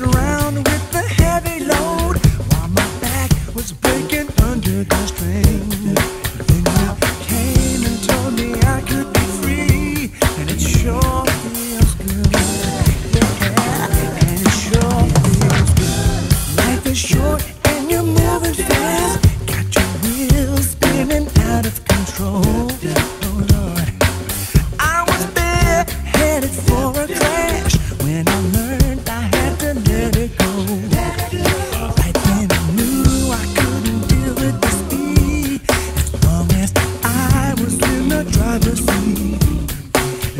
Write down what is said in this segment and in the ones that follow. walking around with a heavy load while my back was breaking under the strain. Then you came and told me I could be free, and it sure feels good. Yeah, and it sure feels good. Life is short and you're moving fast, got your wheels spinning out of control. Oh Lord, I was there headed for a crash when I learned I had to let it go. Right then I knew I couldn't deal with the speed as long as I was in the driver's seat.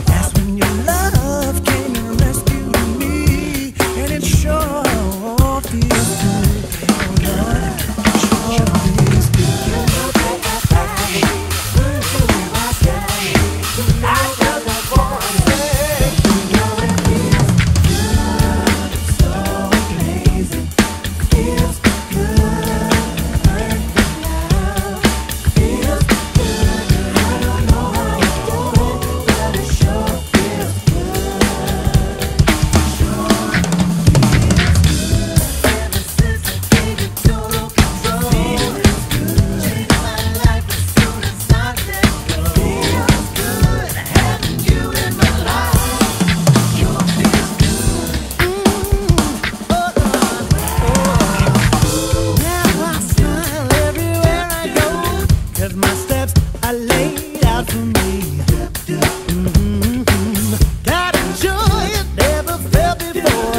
That's when your love came and rescued me, and it sure feels good. Oh Lord, it sure feels good. I feel that voice. Gotta enjoy it, never felt before.